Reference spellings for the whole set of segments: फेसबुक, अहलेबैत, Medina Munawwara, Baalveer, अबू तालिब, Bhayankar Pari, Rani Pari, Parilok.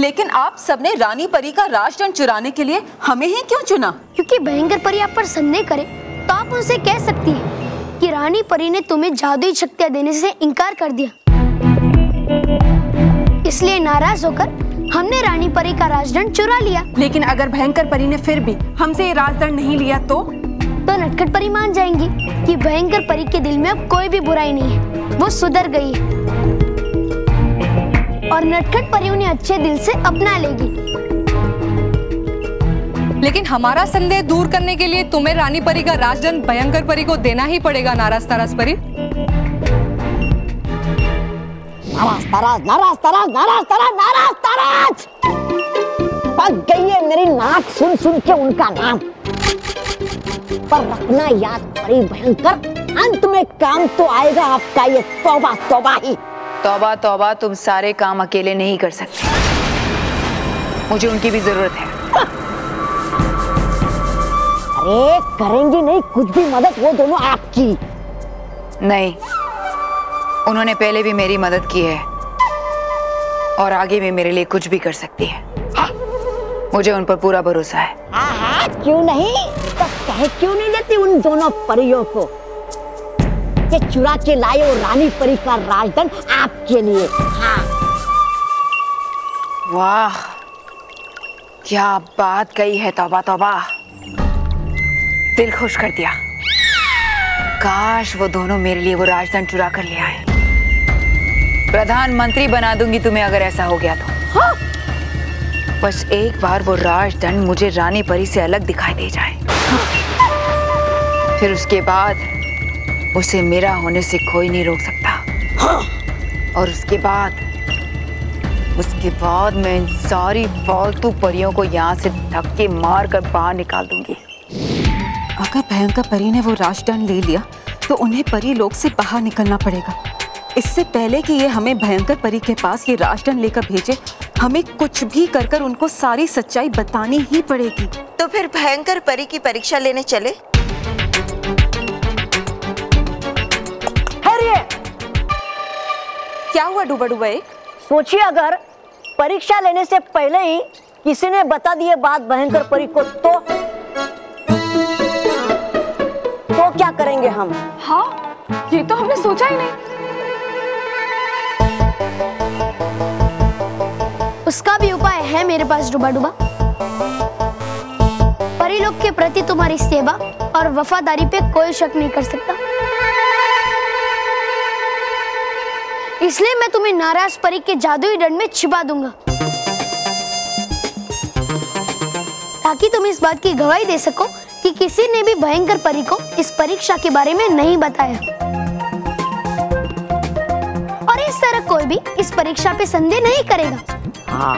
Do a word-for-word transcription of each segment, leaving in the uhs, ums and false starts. लेकिन आप सबने रानी परी का राजदंड चुराने के लिए हमें ही क्यों चुना? क्योंकि भयंकर परी आप पर संदेह करे तो आप उनसे कह सकती हैं कि रानी परी ने तुम्हें जादुई शक्तियाँ देने से इनकार कर दिया, इसलिए नाराज होकर हमने रानी परी का राजदंड चुरा लिया। लेकिन अगर भयंकर परी ने फिर भी हमसे ये राजदंड नहीं लिया तो तो नटखट परी मान जाएंगी कि भयंकर परी के दिल में अब कोई भी बुराई नहीं है, वो सुधर गई और नटखट परी उन्हें अच्छे दिल से अपना लेगी। लेकिन हमारा संदेह दूर करने के लिए तुम्हें रानी परी का राजदंड भयंकर परी को देना ही पड़ेगा। नाराज ताराज परी, नाराज ताराज नाराज ताराज नाराज ताराज नाराज ताराज पक गई है मेरी नाक सुन सुन के उनका नाम। पर रखना याद परी भयंकर, अंत में काम तो आएगा आपका ये तौबा तौबा ही। तौबा तौबा, तुम सारे काम अकेले नहीं कर सकते, मुझे उनकी भी जरूरत है। अरे करेंगी नहीं कुछ भी मदद वो दोनों आपकी। नहीं, उन्होंने पहले भी मेरी मदद की है और आगे भी मेरे लिए कुछ भी कर सकती है, मुझे उन पर पूरा भरोसा है। आहा, क्यों नहीं? तो कह क्यों नहीं देती उन दोनों परियों को ये चुरा के लाए और रानी परी का राजदंड आपके लिए। हाँ। वाह, क्या बात कही है, तौबा तौबा, दिल खुश कर दिया। काश वो दोनों मेरे लिए वो राजदंड चुरा कर ले आए। प्रधानमंत्री बना दूंगी तुम्हें अगर ऐसा हो गया तो। हाँ। बस एक बार वो राजदंड मुझे रानी परी से अलग दिखाई दे जाए, फिर उसके बाद उसे मेरा होने से कोई नहीं रोक सकता। और उसके बाद उसके बाद मैं इन सारी फालतू परियों को यहाँ से धक्के मार कर बाहर निकाल दूंगी। अगर भयंकर परी ने वो राजदंड ले लिया तो उन्हें परी लोक से बाहर निकलना पड़ेगा। इससे पहले कि ये हमें भयंकर परी के पास ये राजदंड लेकर भेजे, हमें कुछ भी कर कर उनको सारी सच्चाई बतानी ही पड़ेगी। तो फिर भयंकर परी की परीक्षा लेने चले? क्या हुआ डूबा डूबा एक? सोचिए अगर परीक्षा लेने से पहले ही किसी ने बता दी बात भयंकर परी को तो तो क्या करेंगे हम? हाँ, ये तो हमने सोचा ही नहीं। उसका भी उपाय है मेरे पास डुबा डुबा। परिलोक के प्रति तुम्हारी सेवा और वफादारी पे कोई शक नहीं कर सकता, इसलिए मैं तुम्हें नाराज परी के जादुई दंड में छिपा दूंगा ताकि तुम इस बात की गवाही दे सको कि किसी ने भी भयंकर परी को इस परीक्षा के बारे में नहीं बताया और इस तरह कोई भी इस परीक्षा पे संदेह नहीं करेगा।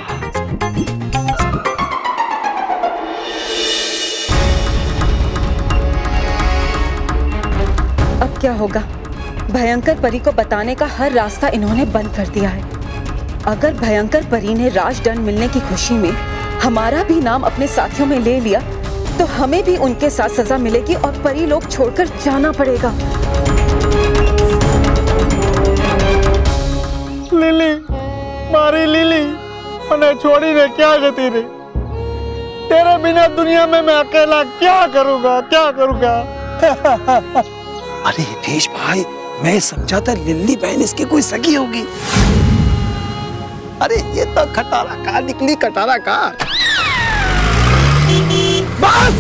अब क्या होगा? भयंकर परी को बताने का हर रास्ता इन्होंने बंद कर दिया है। अगर भयंकर परी ने राजदंड मिलने की खुशी में हमारा भी नाम अपने साथियों में ले लिया तो हमें भी उनके साथ सजा मिलेगी और परी लोग छोड़कर जाना पड़ेगा। लिली, मारी लिली, मैंने छोड़ी ने क्या गति रे, तेरे बिना दुनिया में मैं अकेला क्या करूँगा क्या करूँगा। अरे हितेश भाई, मैं समझा था लिल्ली बहन इसकी कोई सगी होगी। अरे ये तो खटारा का निकली, खटारा का। बस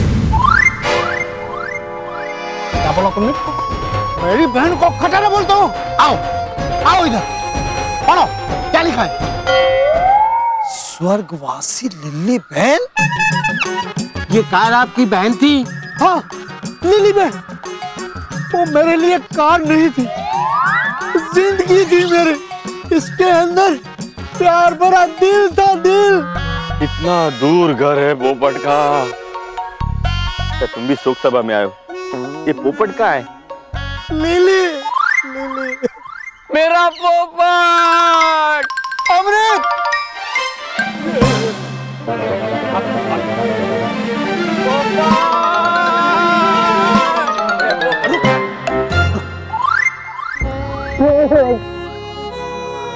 क्या बोला तुमने? मेरी बहन को खटारा बोलता हूँ? आओ आओ इधर पढ़ो क्या लिखा है। स्वर्गवासी लिली बहन, ये कार आपकी बहन थी? हाँ लिली बहन, वो मेरे लिए कार नहीं थी, जिंदगी थी मेरे। इसके अंदर प्यार भरा दिल था, दिल। इतना दूर घर है पोपट का। क्या तुम भी शोक सभा में आए हो? ये पोपट का है लिली, लिली मेरा पोपट। अमृत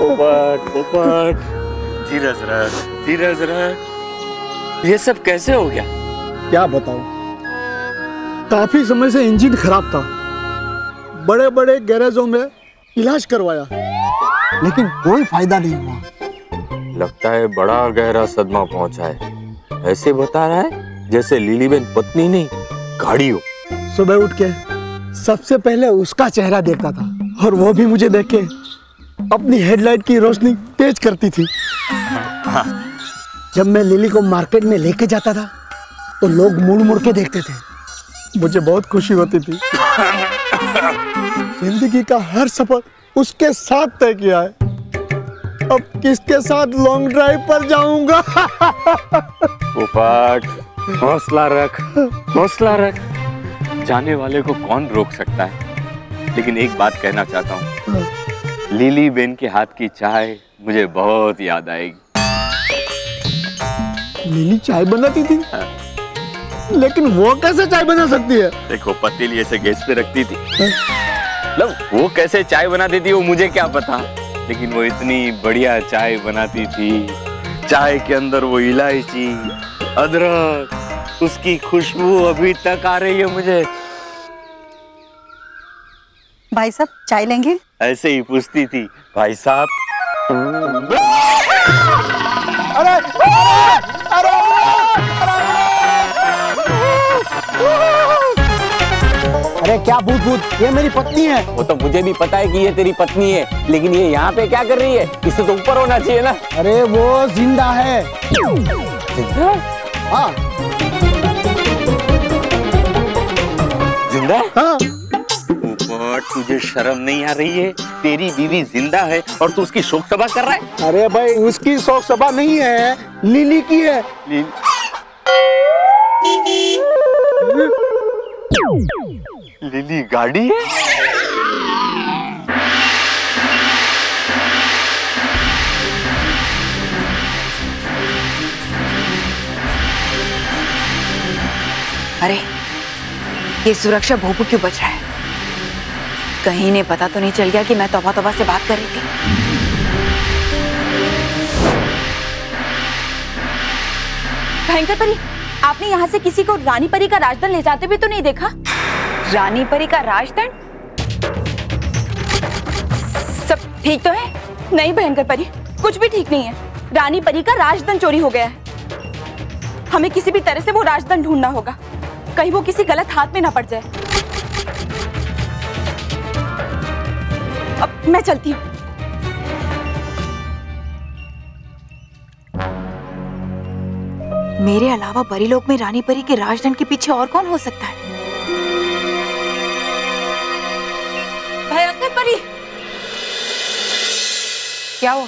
पोपट, पोपट धीरज रख, धीरज रख। ये सब कैसे हो गया? क्या बताऊं? काफी समय से इंजन खराब था, बड़े बड़े गैरेजों में इलाज करवाया लेकिन कोई फायदा नहीं हुआ। लगता है बड़ा गहरा सदमा पहुंचा है। ऐसे बता रहा है जैसे लीलीबेन पत्नी नहीं गाड़ी हो। सुबह उठ के सबसे पहले उसका चेहरा देखता था और वो भी मुझे देख के अपनी हेडलाइट की रोशनी तेज करती थी। जब मैं लिली को मार्केट में लेके जाता था तो लोग मुड़ मुड़ के देखते थे, मुझे बहुत खुशी होती थी। जिंदगी का हर सफर उसके साथ तय किया है, अब किसके साथ लॉन्ग ड्राइव पर जाऊंगा। उपाट, हौसला रख, हौसला रख। जाने वाले को कौन रोक सकता है? लेकिन एक बात कहना चाहता हूँ, लिली बेन के हाथ की चाय मुझे बहुत याद आएगी। लिली चाय बनाती थी? हाँ। लेकिन वो कैसे चाय बना सकती है? देखो पतीली ऐसे गैस पे रखती थी। हाँ। वो कैसे चाय बनाती थी वो मुझे क्या पता, लेकिन वो इतनी बढ़िया चाय बनाती थी। चाय के अंदर वो इलायची, अदरक, उसकी खुशबू अभी तक आ रही है मुझे। भाई साहब चाय लेंगे? ऐसे ही पूछती थी भाई साहब। अरे अरे अरे क्या भूत भूत, ये मेरी पत्नी है। वो तो मुझे भी पता है कि ये तेरी पत्नी है, लेकिन ये यहाँ पे क्या कर रही है? इससे तो ऊपर होना चाहिए ना। अरे वो जिंदा है। जिंदा? हाँ जिंदा। हाँ तुझे शर्म नहीं आ रही है? तेरी बीवी जिंदा है और तू उसकी शोक सभा कर रहा है। अरे भाई उसकी शोक सभा नहीं है, लिली की है। लिल... लिली गाड़ी है? अरे ये सुरक्षा भोपू क्यों बच रहा है? कहीं नहीं पता तो नहीं चल गया कि मैं तौबा तौबा से बात कर रही थी। भयंकर परी, आपने यहाँ से किसी को रानी परी का राजदंड ले जाते भी तो नहीं देखा? रानी परी का राजदंड? सब ठीक तो है? नहीं भयंकर परी, कुछ भी ठीक नहीं है। रानी परी का राजदंड चोरी हो गया है। हमें किसी भी तरह से वो राजदंड ढूंढना होगा, कहीं वो किसी गलत हाथ में ना पड़ जाए। अब मैं चलती हूँ। मेरे अलावा परीलोक में रानी परी के राजदंड के पीछे और कौन हो सकता है? भयंकर परी, क्या हुआ?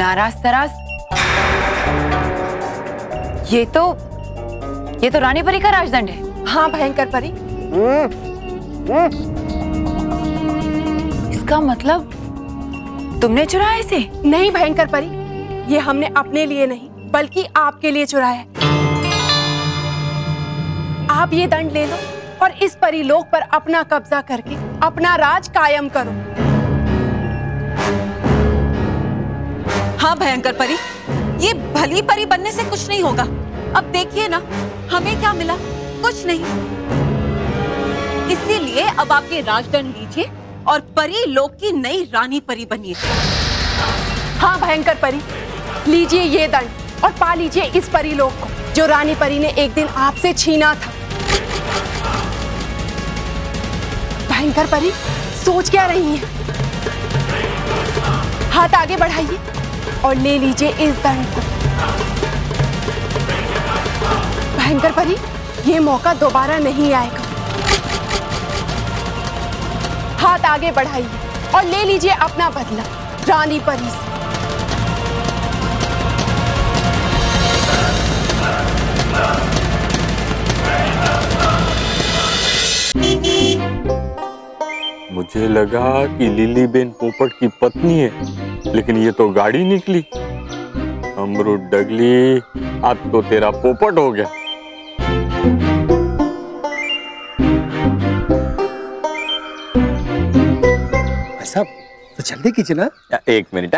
नाराज तराज? ये तो ये तो रानी परी का राजदंड है। हाँ भयंकर परी। इसका मतलब तुमने चुराया इसे? नहीं भयंकर परी, ये हमने अपने लिए नहीं बल्कि आपके लिए चुराया है। आप ये दंड ले लो और इस परीलोक पर अपना कब्जा करके अपना राज कायम करो। हाँ भयंकर परी, ये भली परी बनने से कुछ नहीं होगा। अब देखिए ना हमें क्या मिला, कुछ नहीं। इसीलिए अब आप ये राजदंड लीजिए और परी लोक की नई रानी परी बनिए। हाँ भयंकर परी, लीजिए ये दंड और पा लीजिए इस परी लोक को जो रानी परी ने एक दिन आपसे छीना था। भयंकर परी सोच क्या रही है? हाथ आगे बढ़ाइए और ले लीजिए इस दंड को। भयंकर परी ये मौका दोबारा नहीं आएगा। हाथ आगे बढ़ाइए और ले लीजिए अपना बदला रानी परी से। मुझे लगा कि लिली बेन पोपट की पत्नी है, लेकिन ये तो गाड़ी निकली। अमरूद डगली, अब तो तेरा पोपट हो गया। तो जल्दी कीजिए ना। एक मिनट।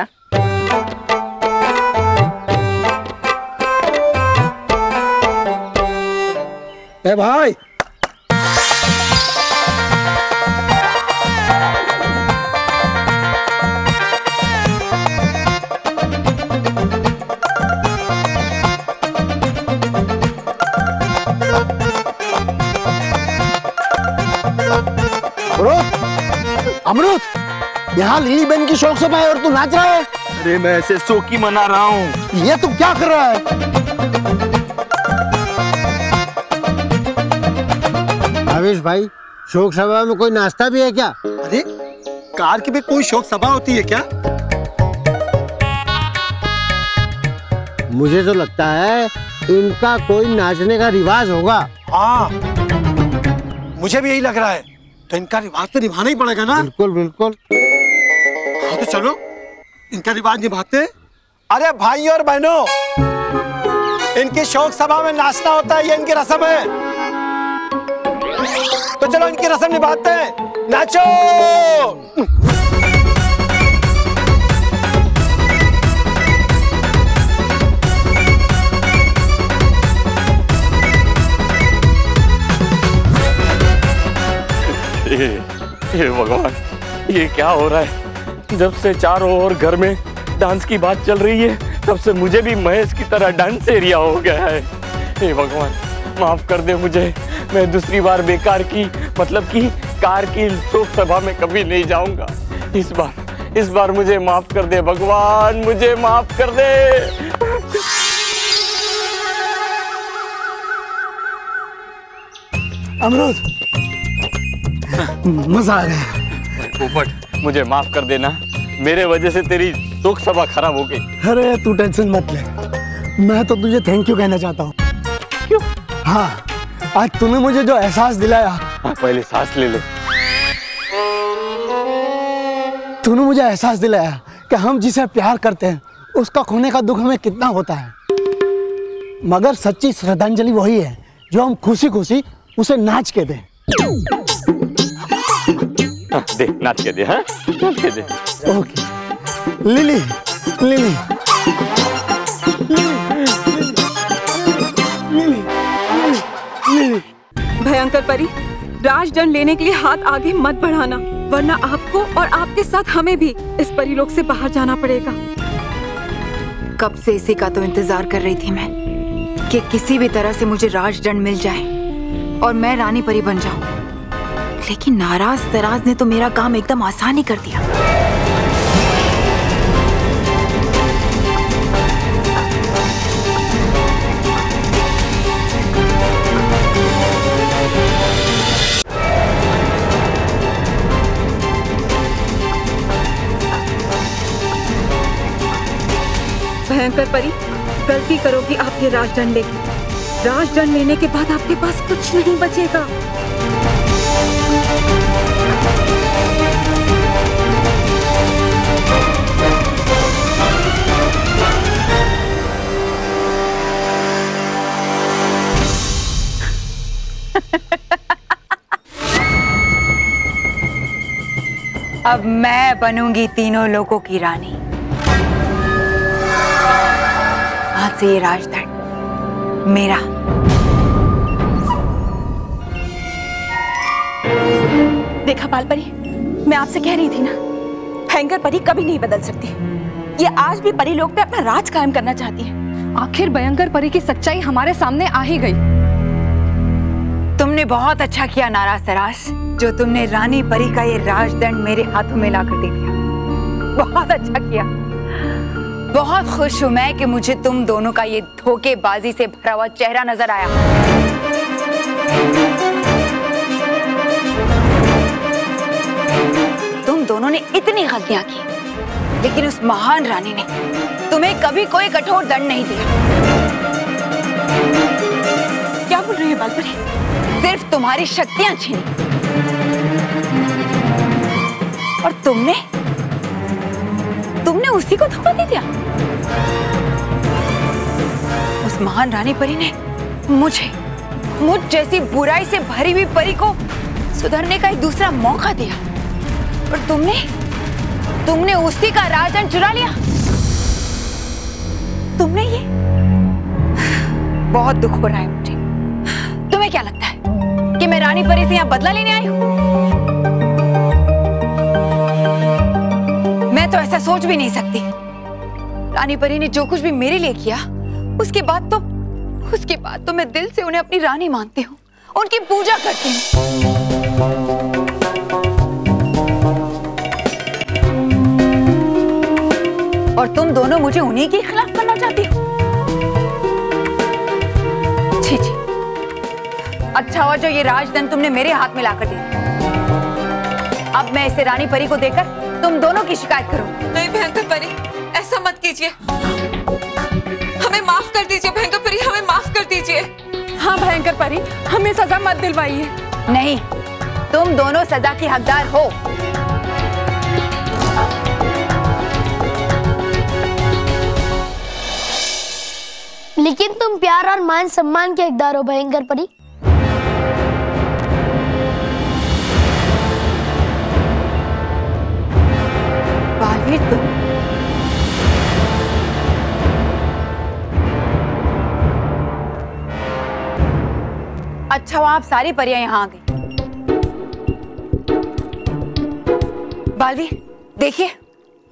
ए भाई अमृत, यहाँ लिली बहन की शोक सभा है और तू नाच रहा है। अरे मैं ऐसे शोकी मना रहा हूँ। ये तू क्या कर रहा है भावेश भाई? शोक सभा में कोई नाश्ता भी है क्या? अरे कार की भी कोई शोक सभा होती है क्या? मुझे तो लगता है इनका कोई नाचने का रिवाज होगा। हाँ मुझे भी यही लग रहा है। तो इनका रिवाज तो निभाना ही पड़ेगा ना। बिल्कुल बिल्कुल। हाँ तो चलो इनका रिवाज निभाते। अरे भाई और बहनों, इनकी शोक सभा में नाश्ता होता है, ये इनकी रस्म है। तो चलो इनकी रस्म निभाते हैं। नाचो। ये, ये भगवान, ये क्या हो रहा है? जब से चारों ओर घर में डांस की बात चल रही है तब से मुझे भी महेश की तरह डांस एरिया हो गया है। हे भगवान माफ कर दे मुझे, मैं दूसरी बार बेकार की मतलब कि कार की शोक सभा में कभी नहीं जाऊंगा। इस बार इस बार मुझे माफ कर दे भगवान, मुझे माफ कर दे। अमृत मजा आ गया। पोपट मुझे माफ कर देना, मेरे वजह से तेरी शोक सभा खराब हो गई। अरे तू टेंशन मत ले, मैं तो तुझे थैंक यू कहना चाहता हूँ। क्यों? हाँ आज तूने मुझे जो एहसास दिलाया। हाँ, पहले सांस ले ले। तूने मुझे एहसास दिलाया कि हम जिसे प्यार करते हैं उसका खोने का दुख हमें कितना होता है, मगर सच्ची श्रद्धांजलि वही है जो हम खुशी खुशी उसे नाच के दें। दे नाच के दे। हाँ नाच के दे। Okay Lily Lily Lily. भयंकर परी, राजदंड लेने के लिए हाथ आगे मत बढ़ाना, वरना आपको और आपके साथ हमें भी इस परिलोक से बाहर जाना पड़ेगा। कब से इसी का तो इंतजार कर रही थी मैं कि किसी भी तरह से मुझे राजदंड मिल जाए और मैं रानी परी बन जाऊं, लेकिन नाराज दराज ने तो मेरा काम एकदम आसान ही कर दिया। भयंकर परी गलती करोगी आप ये राजदंड लेके। राजदंड लेने के बाद आपके पास कुछ नहीं बचेगा। अब मैं बनूंगी तीनों लोगों की रानी। आज से ये राजदंड मेरा। देखा बाल परी, मैं आपसे कह रही थी ना, भयंकर परी कभी नहीं बदल सकती। ये आज भी परीलोक पे अपना राज कायम करना चाहती है। आखिर भयंकर परी की सच्चाई हमारे सामने आ ही गई। तुमने बहुत अच्छा किया नाराज तरास, जो तुमने रानी परी का ये राजदंड मेरे हाथों में लाकर दे दिया। बहुत अच्छा किया। बहुत खुश हूं मैं कि मुझे तुम दोनों का ये धोखेबाजी से भरा हुआ चेहरा नजर आया। तुम दोनों ने इतनी गलतियां की, लेकिन उस महान रानी ने तुम्हें कभी कोई कठोर दंड नहीं दिया। क्या बोल रही है बाल परी? सिर्फ तुम्हारी शक्तियां छीनी और तुमने तुमने उसी को धोखा दे दिया। उस महान रानी परी ने मुझे मुझ जैसी बुराई से भरी हुई परी को सुधरने का एक दूसरा मौका दिया, और तुमने तुमने उसी का राजदंड चुरा लिया। तुमने ये बहुत दुख हो रहा है मुझे। तुम्हें क्या लगता है कि मैं रानी परी से यहाँ बदला लेने आई हूँ? मैं तो ऐसा सोच भी नहीं सकती। रानी परी ने जो कुछ भी मेरे लिए किया, उसके बाद तो उसके बाद तो मैं दिल से उन्हें अपनी रानी मानती हूँ, उनकी पूजा करती हूँ। और तुम दोनों मुझे उन्हीं के खिलाफ करना चाहती हो? छी छी। अच्छा हुआ जो ये राजदंड तुमने मेरे हाथ में लाकर दिया। अब मैं इसे रानी परी को देकर तुम दोनों की शिकायत करूंगी। नहीं भयंकर परी, ऐसा मत कीजिए। हमें माफ कर दीजिए भयंकर परी, हमें माफ कर दीजिए। हाँ भयंकर परी, हमें सजा मत दिलवाइए। नहीं, तुम दोनों सजा की हकदार हो। लेकिन तुम प्यार और मान सम्मान के हकदार हो भयंकर परी। बालवीर, तुम अच्छा हुआ आप सारी परियां यहाँ आ गई। बालवीर, देखिए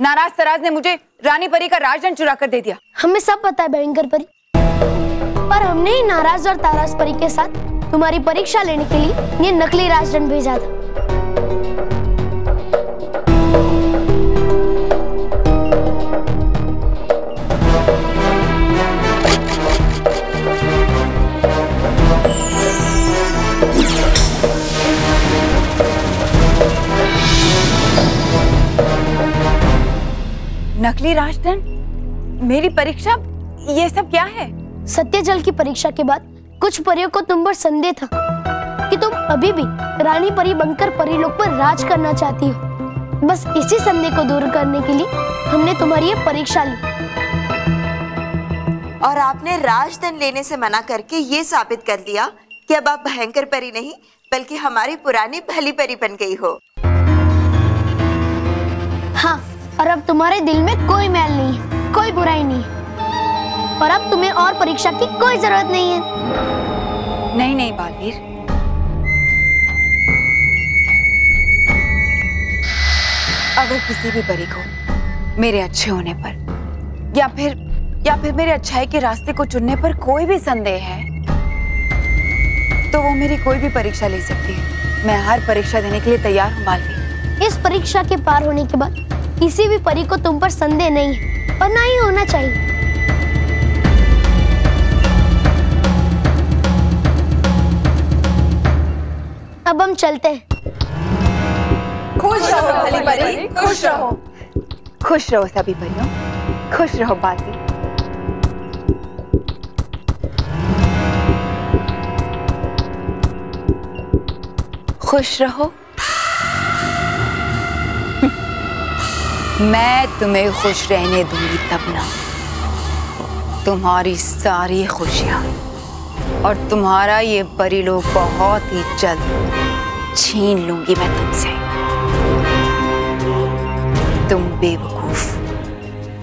नाराज सराज ने मुझे रानी परी का राजदंड चुरा कर दे दिया। हमें सब पता है भयंकर परी, पर हमने ही नाराज और ताराज परी के साथ तुम्हारी परीक्षा लेने के लिए ये नकली राजदंड भेजा था। नकली राजदंड, मेरी परीक्षा, ये सब क्या है? सत्यजल की परीक्षा के बाद कुछ परियों को तुम पर संदेह था कि तुम अभी भी रानी परी बनकर परिलोक पर राज करना चाहती हो। बस इसी संदेह को दूर करने के लिए हमने तुम्हारी ये परीक्षा ली। और आपने राजदंड लेने से मना करके ये साबित कर दिया कि अब आप भयंकर परी नहीं बल्कि हमारी पुरानी भली परी बन गई हो। हाँ, और अब तुम्हारे दिल में कोई मैल नहीं है, कोई बुराई नहीं है। पर अब तुम्हें और परीक्षा की कोई जरूरत नहीं है। नहीं नहीं बालवीर, अगर किसी भी परी को मेरे अच्छे होने पर या फिर या फिर मेरे अच्छाई के रास्ते को चुनने पर कोई भी संदेह है, तो वो मेरी कोई भी परीक्षा ले सकती है। मैं हर परीक्षा देने के लिए तैयार हूँ बालवीर। इस परीक्षा के पार होने के बाद किसी भी परी को तुम पर संदेह नहीं है और ना ही होना चाहिए। अब हम चलते हैं। खुश रहो भली परी, खुश रहो, खुश रहो सभी परियों, खुश रहो बालवीर। खुश रहो, मैं तुम्हें खुश रहने दूंगी तब ना। तुम्हारी सारी खुशियां और तुम्हारा ये परिलोक बहुत ही जल्द छीन लूंगी मैं तुमसे। तुम बेवकूफ,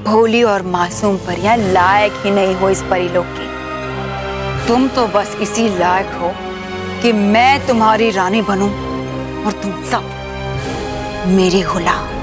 भोली और मासूम परियां लायक ही नहीं हो इस परिलोक की। तुम तो बस इसी लायक हो कि मैं तुम्हारी रानी बनूं और तुम सब मेरे गुलाम।